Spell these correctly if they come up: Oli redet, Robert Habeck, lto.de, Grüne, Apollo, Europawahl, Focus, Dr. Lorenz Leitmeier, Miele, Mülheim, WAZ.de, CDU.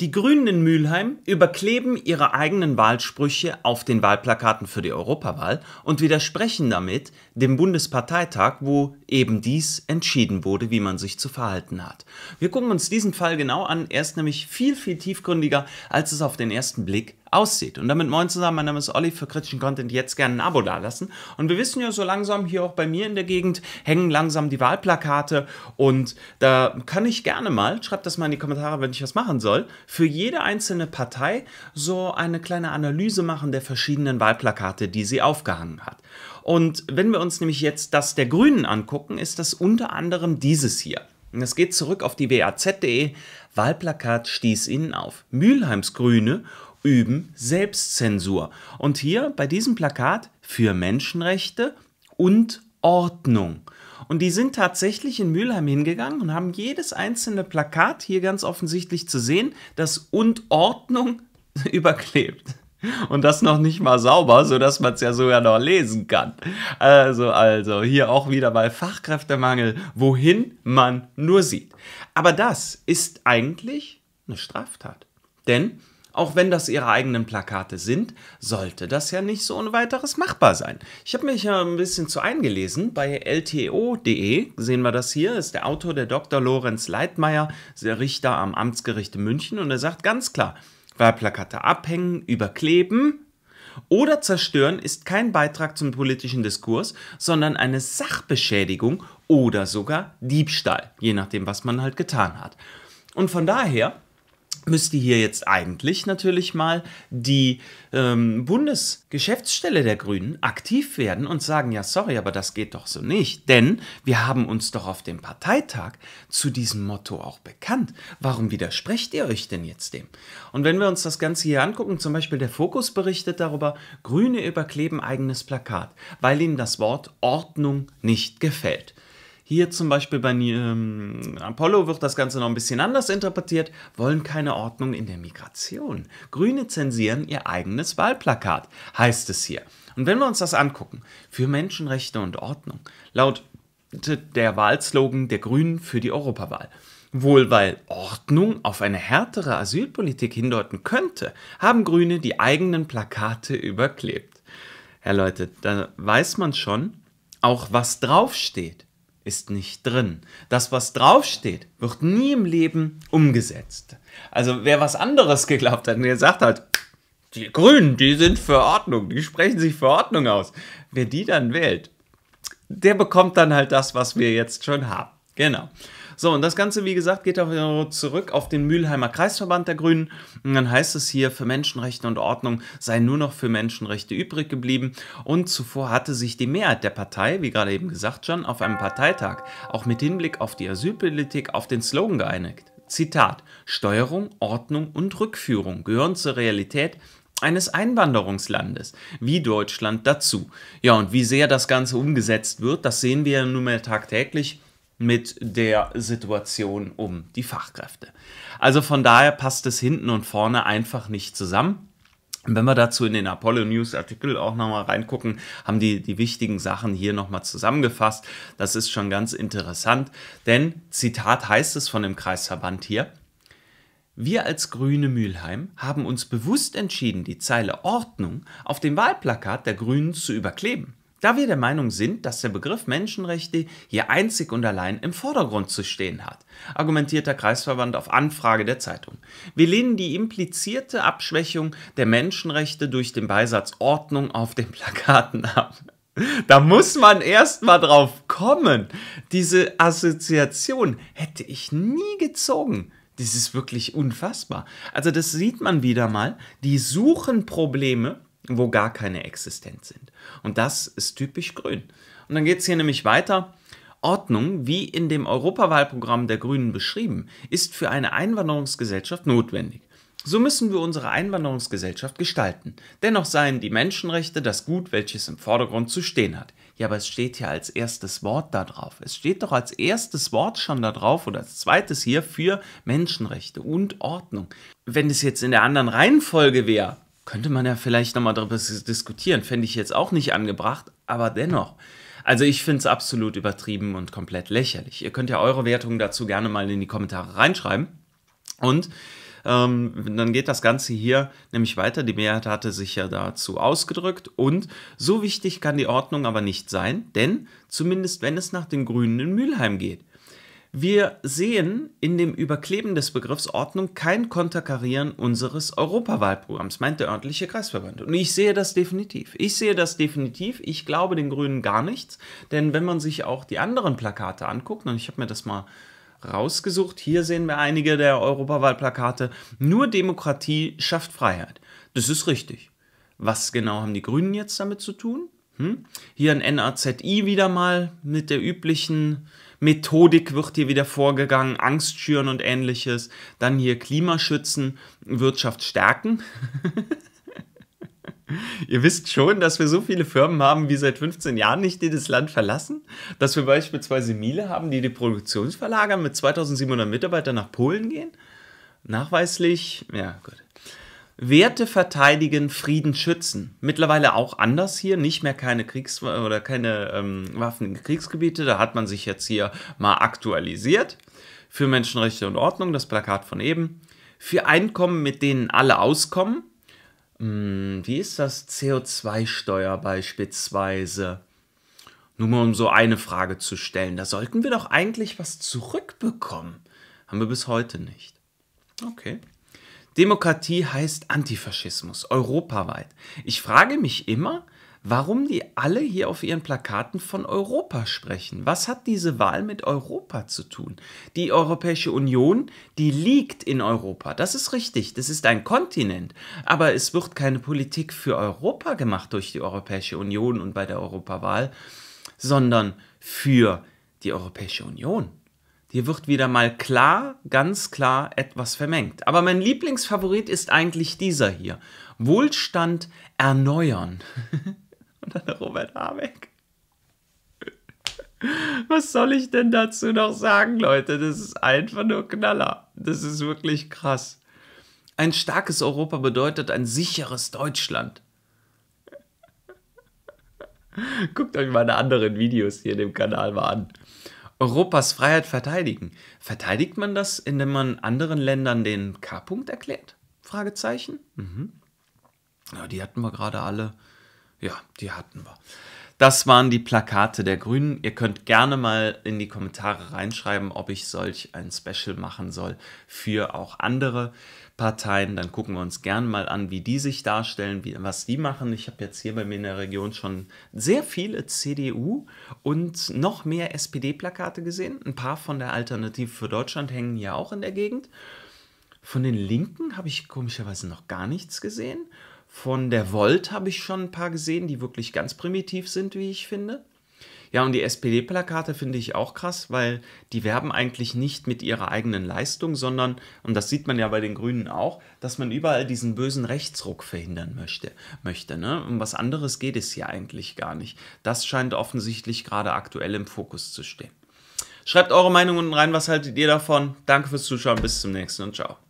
Die Grünen in Mülheim überkleben ihre eigenen Wahlsprüche auf den Wahlplakaten für die Europawahl und widersprechen damit dem Bundesparteitag, wo eben dies entschieden wurde, wie man sich zu verhalten hat. Wir gucken uns diesen Fall genau an. Er ist nämlich viel, viel tiefgründiger, als es auf den ersten Blick aussieht. Und damit moin zusammen, mein Name ist Olli, für kritischen Content jetzt gerne ein Abo dalassen. Und wir wissen ja so langsam, hier auch bei mir in der Gegend hängen langsam die Wahlplakate und da kann ich gerne mal, schreibt das mal in die Kommentare, wenn ich was machen soll, für jede einzelne Partei so eine kleine Analyse machen der verschiedenen Wahlplakate, die sie aufgehangen hat. Und wenn wir uns nämlich jetzt das der Grünen angucken, ist das unter anderem dieses hier. Es geht zurück auf die WAZ.de, Wahlplakat stieß ihnen auf. Mülheims Grüne üben Selbstzensur. Und hier bei diesem Plakat für Menschenrechte und Ordnung. Und die sind tatsächlich in Mülheim hingegangen und haben jedes einzelne Plakat, hier ganz offensichtlich zu sehen, das und Ordnung überklebt. Und das noch nicht mal sauber, sodass man es ja sogar noch lesen kann. Also hier auch wieder bei Fachkräftemangel, wohin man nur sieht. Aber das ist eigentlich eine Straftat. Denn auch wenn das ihre eigenen Plakate sind, sollte das ja nicht so ohne weiteres machbar sein. Ich habe mich ja ein bisschen zu eingelesen. Bei lto.de sehen wir das hier, ist der Autor der Dr. Lorenz Leitmeier, der Richter am Amtsgericht in München. Und er sagt ganz klar, Wahlplakate abhängen, überkleben oder zerstören ist kein Beitrag zum politischen Diskurs, sondern eine Sachbeschädigung oder sogar Diebstahl, je nachdem, was man halt getan hat. Und von daher müsste hier jetzt eigentlich natürlich mal die Bundesgeschäftsstelle der Grünen aktiv werden und sagen, ja sorry, aber das geht doch so nicht, denn wir haben uns doch auf dem Parteitag zu diesem Motto auch bekannt. Warum widersprecht ihr euch denn jetzt dem? Und wenn wir uns das Ganze hier angucken, zum Beispiel der Focus berichtet darüber, Grüne überkleben eigenes Plakat, weil ihnen das Wort Ordnung nicht gefällt. Hier zum Beispiel bei Apollo wird das Ganze noch ein bisschen anders interpretiert, wollen keine Ordnung in der Migration. Grüne zensieren ihr eigenes Wahlplakat, heißt es hier. Und wenn wir uns das angucken, für Menschenrechte und Ordnung, laut der Wahlslogan der Grünen für die Europawahl. Wohl weil Ordnung auf eine härtere Asylpolitik hindeuten könnte, haben Grüne die eigenen Plakate überklebt. Ja Leute, da weiß man schon, auch was draufsteht, ist nicht drin. Das, was draufsteht, wird nie im Leben umgesetzt. Also wer was anderes geglaubt hat und gesagt hat, die Grünen, die sind für Ordnung, die sprechen sich für Ordnung aus. Wer die dann wählt, der bekommt dann halt das, was wir jetzt schon haben. Genau. So, und das Ganze, wie gesagt, geht auch zurück auf den Mülheimer Kreisverband der Grünen. Und dann heißt es hier, für Menschenrechte und Ordnung seien nur noch für Menschenrechte übrig geblieben. Und zuvor hatte sich die Mehrheit der Partei, wie gerade eben gesagt schon, auf einem Parteitag auch mit Hinblick auf die Asylpolitik auf den Slogan geeinigt. Zitat, Steuerung, Ordnung und Rückführung gehören zur Realität eines Einwanderungslandes, wie Deutschland dazu. Ja, und wie sehr das Ganze umgesetzt wird, das sehen wir ja nunmehr tagtäglich mit der Situation um die Fachkräfte. Also von daher passt es hinten und vorne einfach nicht zusammen. Wenn wir dazu in den Apollo-News-Artikel auch nochmal reingucken, haben die wichtigen Sachen hier nochmal zusammengefasst. Das ist schon ganz interessant, denn, Zitat heißt es von dem Kreisverband hier, wir als Grüne Mülheim haben uns bewusst entschieden, die Zeile Ordnung auf dem Wahlplakat der Grünen zu überkleben. Da wir der Meinung sind, dass der Begriff Menschenrechte hier einzig und allein im Vordergrund zu stehen hat, argumentiert der Kreisverband auf Anfrage der Zeitung. Wir lehnen die implizierte Abschwächung der Menschenrechte durch den Beisatz Ordnung auf den Plakaten ab. Da muss man erst mal drauf kommen. Diese Assoziation hätte ich nie gezogen. Das ist wirklich unfassbar. Also das sieht man wieder mal. Die suchen Probleme, wo gar keine existent sind. Und das ist typisch grün. Und dann geht es hier nämlich weiter. Ordnung, wie in dem Europawahlprogramm der Grünen beschrieben, ist für eine Einwanderungsgesellschaft notwendig. So müssen wir unsere Einwanderungsgesellschaft gestalten. Dennoch seien die Menschenrechte das Gut, welches im Vordergrund zu stehen hat. Ja, aber es steht ja als erstes Wort da drauf. Es steht doch als erstes Wort schon da drauf oder als zweites hier für Menschenrechte und Ordnung. Wenn es jetzt in der anderen Reihenfolge wäre, könnte man ja vielleicht nochmal darüber diskutieren, fände ich jetzt auch nicht angebracht, aber dennoch. Also ich finde es absolut übertrieben und komplett lächerlich. Ihr könnt ja eure Wertungen dazu gerne mal in die Kommentare reinschreiben. Und Dann geht das Ganze hier nämlich weiter. Die Mehrheit hatte sich ja dazu ausgedrückt. Und so wichtig kann die Ordnung aber nicht sein, denn zumindest wenn es nach den Grünen in Mülheim geht. Wir sehen in dem Überkleben des Begriffs Ordnung kein Konterkarieren unseres Europawahlprogramms, meint der örtliche Kreisverband. Und ich sehe das definitiv. Ich glaube den Grünen gar nichts, denn wenn man sich auch die anderen Plakate anguckt, und ich habe mir das mal rausgesucht, hier sehen wir einige der Europawahlplakate, nur Demokratie schafft Freiheit. Das ist richtig. Was genau haben die Grünen jetzt damit zu tun? Hier ein NAZI wieder mal mit der üblichen Methodik wird hier wieder vorgegangen, Angst schüren und ähnliches. Dann hier Klima schützen, Wirtschaft stärken. Ihr wisst schon, dass wir so viele Firmen haben, wie seit 15 Jahren nicht, die das Land verlassen. Dass wir beispielsweise Miele haben, die Produktion verlagern, mit 2700 Mitarbeitern nach Polen gehen. Nachweislich, ja gut. Werte verteidigen, Frieden schützen. Mittlerweile auch anders hier, nicht mehr keine Waffen in Kriegsgebiete, da hat man sich jetzt hier mal aktualisiert. Für Menschenrechte und Ordnung, das Plakat von eben. Für Einkommen, mit denen alle auskommen. Wie ist das? CO2-Steuer beispielsweise. Nur mal um so eine Frage zu stellen, da sollten wir doch eigentlich was zurückbekommen. Haben wir bis heute nicht. Okay. Demokratie heißt Antifaschismus, europaweit. Ich frage mich immer, warum die alle hier auf ihren Plakaten von Europa sprechen. Was hat diese Wahl mit Europa zu tun? Die Europäische Union, die liegt in Europa. Das ist richtig, das ist ein Kontinent. Aber es wird keine Politik für Europa gemacht durch die Europäische Union und bei der Europawahl, sondern für die Europäische Union. Hier wird wieder mal klar, ganz klar etwas vermengt. Aber mein Lieblingsfavorit ist eigentlich dieser hier. Wohlstand erneuern. Und dann Robert Habeck. Was soll ich denn dazu noch sagen, Leute? Das ist einfach nur Knaller. Das ist wirklich krass. Ein starkes Europa bedeutet ein sicheres Deutschland. Guckt euch meine anderen Videos hier in dem Kanal mal an. Europas Freiheit verteidigen. Verteidigt man das, indem man anderen Ländern den K-Punkt erklärt? Fragezeichen? Ja, die hatten wir gerade alle. Ja, die hatten wir. Das waren die Plakate der Grünen. Ihr könnt gerne mal in die Kommentare reinschreiben, ob ich solch ein Special machen soll für auch andere Parteien. Dann gucken wir uns gerne mal an, wie die sich darstellen, was die machen. Ich habe jetzt hier bei mir in der Region schon sehr viele CDU und noch mehr SPD-Plakate gesehen. Ein paar von der Alternative für Deutschland hängen hier auch in der Gegend. Von den Linken habe ich komischerweise noch gar nichts gesehen. Von der Volt habe ich schon ein paar gesehen, die wirklich ganz primitiv sind, wie ich finde. Ja, und die SPD-Plakate finde ich auch krass, weil die werben eigentlich nicht mit ihrer eigenen Leistung, sondern, und das sieht man ja bei den Grünen auch, dass man überall diesen bösen Rechtsruck verhindern möchte, ne? Um was anderes geht es hier eigentlich gar nicht. Das scheint offensichtlich gerade aktuell im Fokus zu stehen. Schreibt eure Meinung unten rein, was haltet ihr davon? Danke fürs Zuschauen, bis zum nächsten und ciao.